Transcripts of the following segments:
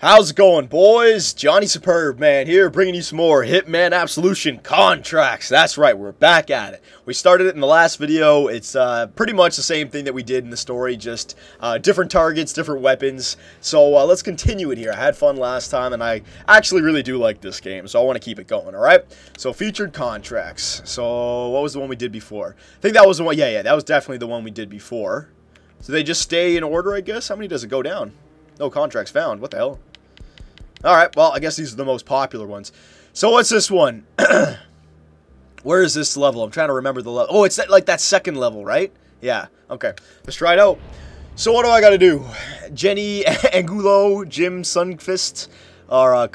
How's it going, boys? Johnny Superb Man here, bringing you some more Hitman Absolution contracts. That's right, we're back at it. We started it in the last video. It's pretty much the same thing that we did in the story, just different targets, different weapons. So let's continue it here. I had fun last time, and I actually really do like this game, so I want to keep it going, all right? So featured contracts. So what was the one we did before? I think that was the one. Yeah, that was definitely the one we did before. So they just stay in order, I guess? How many does it go down? No contracts found. What the hell? Alright, well, I guess these are the most popular ones. So what's this one? Where is this level? I'm trying to remember the level. Oh, it's that second level, right? Yeah, okay. Let's try it out. So what do I gotta do? Jenny Angulo, Jim Sunquist, or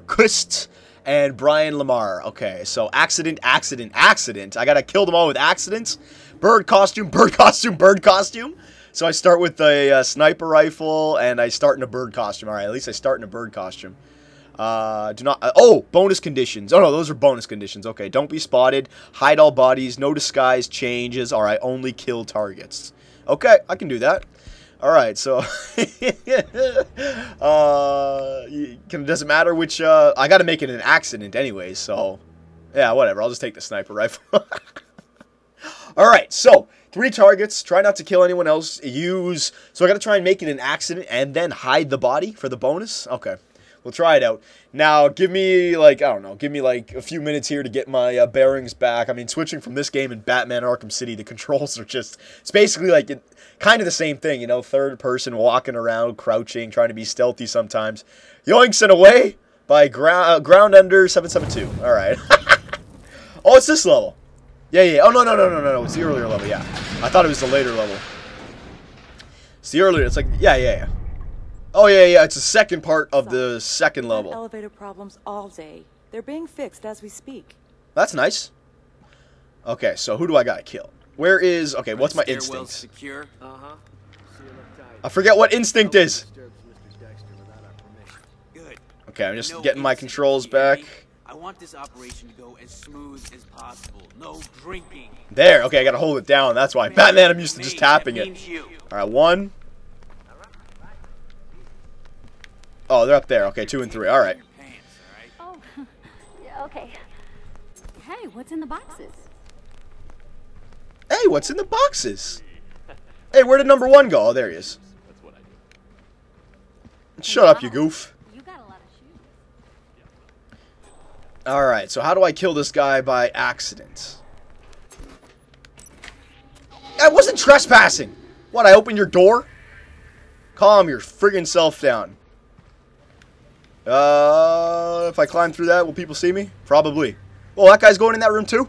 Quist, and Brian Lamar. Okay, so accident. I gotta kill them all with accidents. Bird costume. So I start with a sniper rifle, and I start in a bird costume. All right, at least I start in a bird costume. Bonus conditions. Oh, no, those are bonus conditions. Okay, don't be spotted. Hide all bodies. No disguise changes. All right, only kill targets. Okay, I can do that. All right, so... doesn't matter which... I got to make it an accident anyway, so... Yeah, whatever. I'll just take the sniper rifle. All right, so... 3 targets, try not to kill anyone else, so I gotta try and make it an accident and then hide the body for the bonus? Okay, we'll try it out. Now, give me, like, I don't know, give me, like, a few minutes here to get my bearings back. I mean, switching from this game and Batman Arkham City, the controls are just, it's basically, like, kind of the same thing, you know, third person, walking around, crouching, trying to be stealthy sometimes. Yoinks and Away by GroundEnder772. All right. Oh, it's this level. Yeah. Oh, no. It's the earlier level, yeah. I thought it was the later level. It's the earlier. It's like, yeah. Oh, yeah. It's the second part of the second level. Elevator problems all day. They're being fixed as we speak. That's nice. Okay, so who do I got to kill? Where is... Okay, what's my instinct? Secure. Uh-huh. I forget what instinct is. Good. Okay, I'm just getting my controls back. I want this operation to go as smooth as possible. No drinking. There. Okay, I gotta hold it down. That's why. Batman, I'm used to just tapping it. All right, 1. Oh, they're up there. Okay, 2 and 3. All right. Oh, okay. Hey, what's in the boxes? Hey, where did number 1 go? Oh, there he is. Shut up, you goof. Alright, so how do I kill this guy by accident? I wasn't trespassing! What, I opened your door? Calm your friggin' self down. If I climb through that, will people see me? Probably. Well, that guy's going in that room too?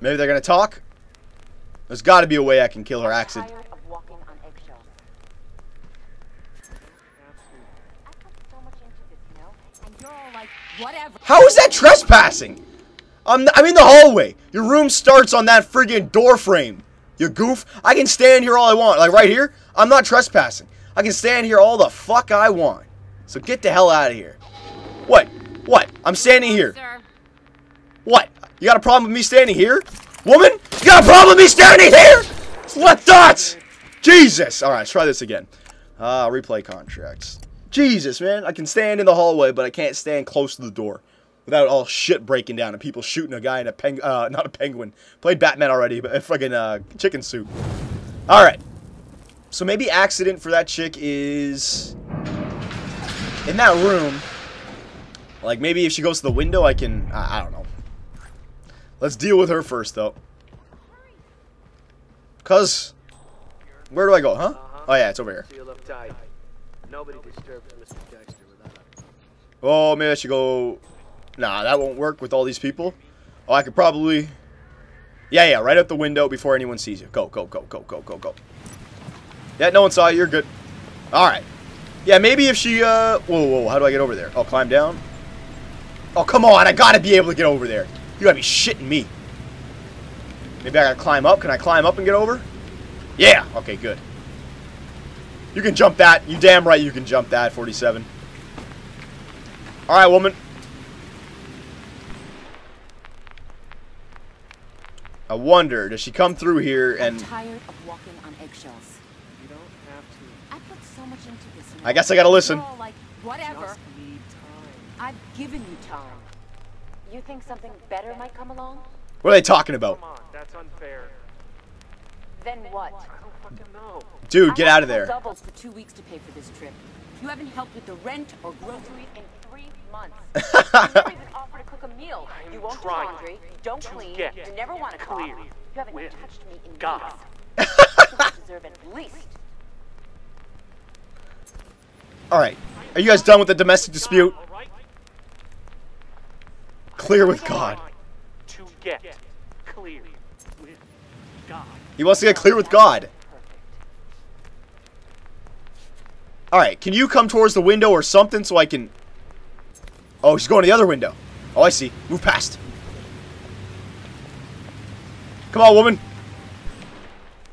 Maybe they're gonna talk? There's gotta be a way I can kill her accident. Whatever. How is that trespassing? I'm in the hallway. Your room starts on that friggin' door frame. You goof. I can stand here all I want. Like right here, I'm not trespassing. I can stand here all the fuck I want. So get the hell out of here. What? What? I'm standing here. What? You got a problem with me standing here? Woman? You got a problem with me standing here? What thoughts? Jesus. Alright, let's try this again. Replay contracts. Jesus, man, I can stand in the hallway, but I can't stand close to the door without all shit breaking down and people shooting a guy in a not a penguin. Played Batman already, but a friggin' chicken soup. Alright, so maybe accident for that chick is in that room. Like, maybe if she goes to the window, I can, I don't know. Let's deal with her first, though. Cuz, where do I go, huh? Oh yeah, it's over here. Nobody disturbed Mr. Dexter without us. Oh, maybe I should go... Nah, that won't work with all these people. Oh, I could probably... Yeah, right out the window before anyone sees you. Go. Yeah, no one saw you. You're good. Alright. Yeah, maybe if she... Whoa, how do I get over there? Oh, climb down? Oh, come on. I gotta be able to get over there. You gotta be shitting me. Maybe I gotta climb up. Can I climb up and get over? Yeah. Okay, good. You can jump that. You damn right you can jump that, 47. Alright, woman. I wonder, does she come through here and... I'm tired of walking on eggshells. You don't have to. I put so much into this. I guess I gotta listen. All, like, whatever. Just need time. I've given you time. You think something better might come along? What are they talking about? Come on, that's unfair. Then what? I don't fucking know. Dude, get out of there. Doubles for 2 weeks to pay for this trip. You haven't helped with the rent or groceries in 3 months. You never even offered to cook a meal. You won't do laundry, don't clean, you never want to clean. You haven't touched me in God. You deserve at least. Alright. Are you guys done with the domestic dispute? Clear with God. To get clear with God. He wants to get clear with God. Alright, can you come towards the window or something so I can... Oh, she's going to the other window. Oh, I see. Move past. Come on, woman.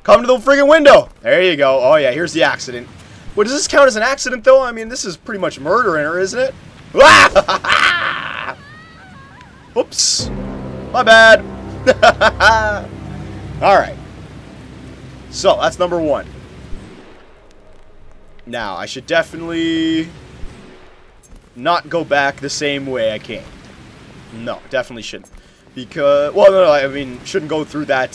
Come to the friggin' window. There you go. Oh, yeah, here's the accident. Well, does this count as an accident, though? I mean, this is pretty much murdering her, isn't it? Oops. My bad. Alright. So, that's number one. Now, I should definitely not go back the same way I came. No, definitely shouldn't. Because, well, no, I mean, shouldn't go through that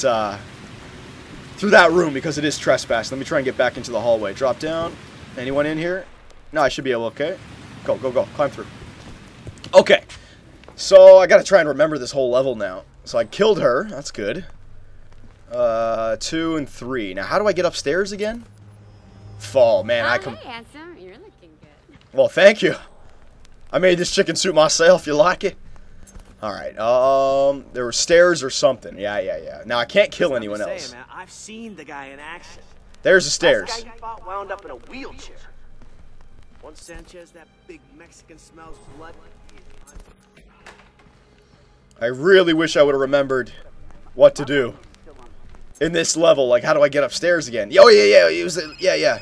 room because it is trespass. Let me try and get back into the hallway. Drop down. Anyone in here? No, I should be able, okay? Go, go, go. Climb through. Okay. So, I gotta try and remember this whole level now. So, I killed her. That's good. 2 and 3. Now, how do I get upstairs again? Fall, man. Oh, I can. Hey, handsome. You're looking good. Well, thank you. I made this chicken soup myself. You like it? All right. There were stairs or something. Yeah, yeah, yeah. Now I can't kill anyone else. Man, I've seen the guy in action. There's the stairs. That guy you fought wound up in a wheelchair. Once Sanchez, that big Mexican smells blood. I really wish I would have remembered what to do in this level. Like, how do I get upstairs again? Oh, yeah, yeah. It was, yeah, yeah.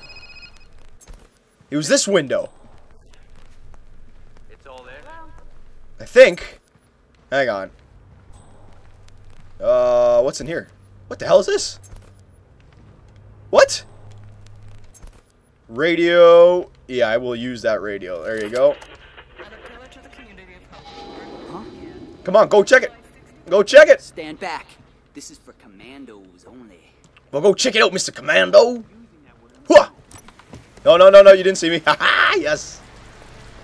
It was this window. It's all there. I think. Hang on. What's in here? What the hell is this? What? Radio. Yeah, I will use that radio. There you go. Come on, go check it. Go check it. Stand back. This is for commandos only. Well, go check it out, Mr. Commando. Whoa. No, no, no, no, you didn't see me. Haha, yes.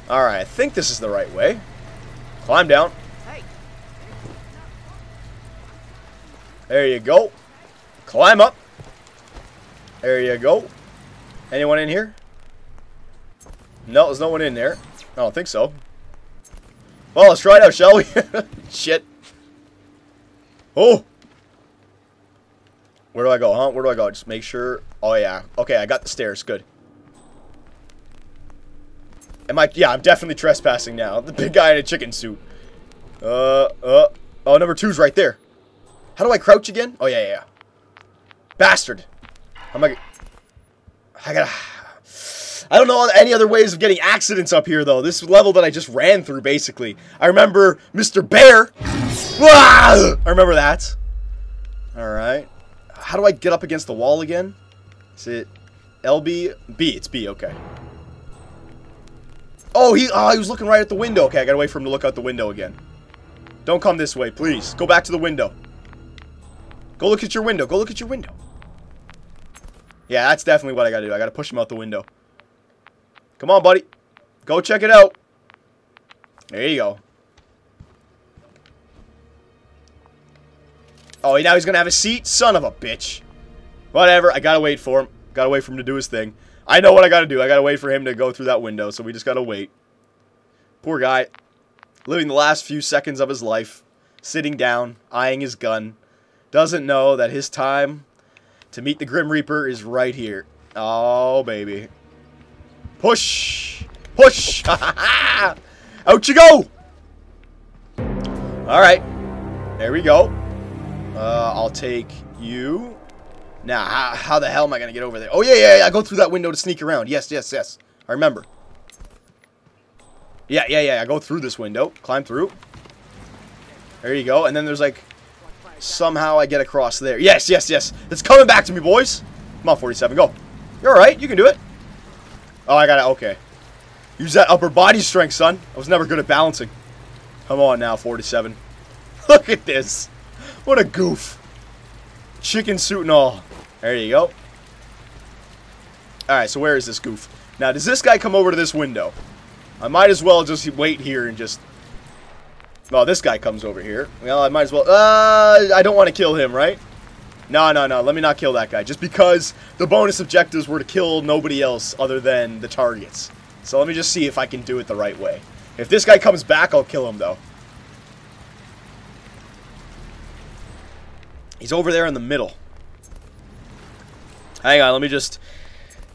Alright, I think this is the right way. Climb down. There you go. Climb up. There you go. Anyone in here? No, there's no one in there. I don't think so. Well, let's try it out, shall we? Shit. Oh. Where do I go, huh? Where do I go? Just make sure. Oh, yeah. Okay, I got the stairs. Good. Am I? Yeah, I'm definitely trespassing now. The big guy in a chicken suit. Oh, number two's right there. How do I crouch again? Oh, yeah, yeah, yeah. Bastard. I'm like... I gotta... I don't know any other ways of getting accidents up here, though. This level that I just ran through, basically. I remember Mr. Bear. I remember that. Alright. How do I get up against the wall again? Is it LB? B, it's B, okay. Oh, he was looking right at the window. Okay, I gotta wait for him to look out the window again. Don't come this way, please. Go back to the window. Go look at your window. Go look at your window. Yeah, that's definitely what I gotta do. I gotta push him out the window. Come on, buddy. Go check it out. There you go. Oh, now he's gonna have a seat? Son of a bitch. Whatever. I gotta wait for him. Gotta wait for him to do his thing. I know what I gotta do. I gotta wait for him to go through that window, so we just gotta wait. Poor guy. Living the last few seconds of his life. Sitting down. Eyeing his gun. Doesn't know that his time to meet the Grim Reaper is right here. Oh, baby. Push! Push! Out you go! Alright. There we go. I'll take you. Now, how the hell am I going to get over there? Oh, yeah, yeah, yeah. I go through that window to sneak around. Yes, yes, yes. I remember. Yeah, yeah, yeah. I go through this window. Climb through. There you go. And then there's like... Somehow I get across there. Yes, yes, yes. It's coming back to me, boys. Come on, 47. Go. You're alright. You can do it. Oh, I gotta... Okay. Use that upper body strength, son. I was never good at balancing. Come on now, 47. Look at this. What a goof. Chicken suit and all. There you go. Alright, so where is this goof? Now, does this guy come over to this window? I might as well just wait here and just... Well, this guy comes over here. Well, I might as well... I don't want to kill him, right? No, no, no. Let me not kill that guy. Just because the bonus objectives were to kill nobody else other than the targets. So let me just see if I can do it the right way. If this guy comes back, I'll kill him, though. He's over there in the middle. Hang on, let me just...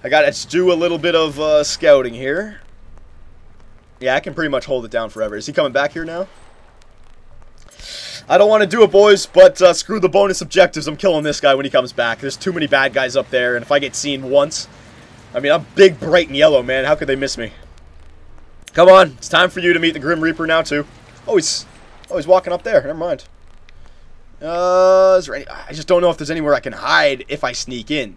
I gotta do a little bit of scouting here. Yeah, I can pretty much hold it down forever. Is he coming back here now? I don't want to do it, boys, but screw the bonus objectives. I'm killing this guy when he comes back. There's too many bad guys up there, and if I get seen once... I mean, I'm big, bright, and yellow, man. How could they miss me? Come on. It's time for you to meet the Grim Reaper now, too. Oh, he's walking up there. Never mind. Is there any... I just don't know if there's anywhere I can hide if I sneak in.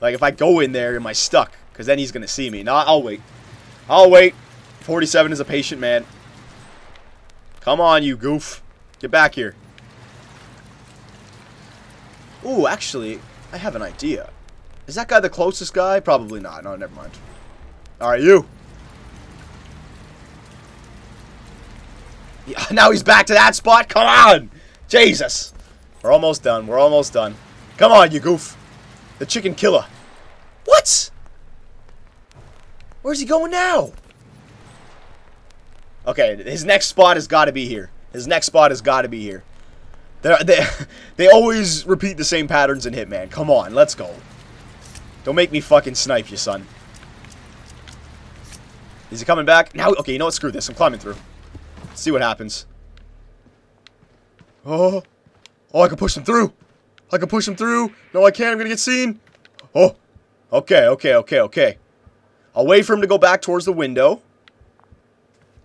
Like, if I go in there, am I stuck? Because then he's going to see me. No, I'll wait. I'll wait. 47 is a patient man. Come on, you goof. Get back here. Ooh, actually, I have an idea. Is that guy the closest guy? Probably not. No, never mind. Alright, you. Yeah, now he's back to that spot? Come on! Jesus. We're almost done. We're almost done. Come on, you goof. The chicken killer. What? Where's he going now? Okay, his next spot has got to be here. His next spot has got to be here. They always repeat the same patterns in Hitman. Come on, let's go. Don't make me fucking snipe you, son. Is he coming back? Now, okay, you know what? Screw this. I'm climbing through. Let's see what happens. Oh. Oh, I can push him through. I can push him through. No, I can't. I'm going to get seen. Oh. Okay, okay, okay, okay. I'll wait for him to go back towards the window.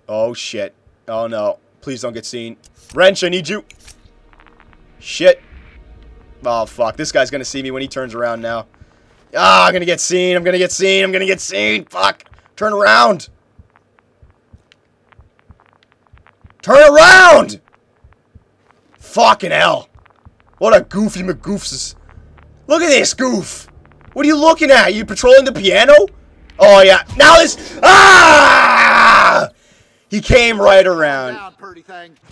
Oh, shit. Oh, no. Please don't get seen. Wrench, I need you. Shit. Oh, fuck. This guy's going to see me when he turns around now. Ah, I'm gonna get seen, I'm gonna get seen, I'm gonna get seen, fuck! Turn around! Turn around! Fucking hell! What a goofy McGoofs. Look at this goof! What are you looking at? Are you patrolling the piano? Oh yeah, now this- Ah! He came right around.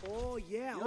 Oh, yeah.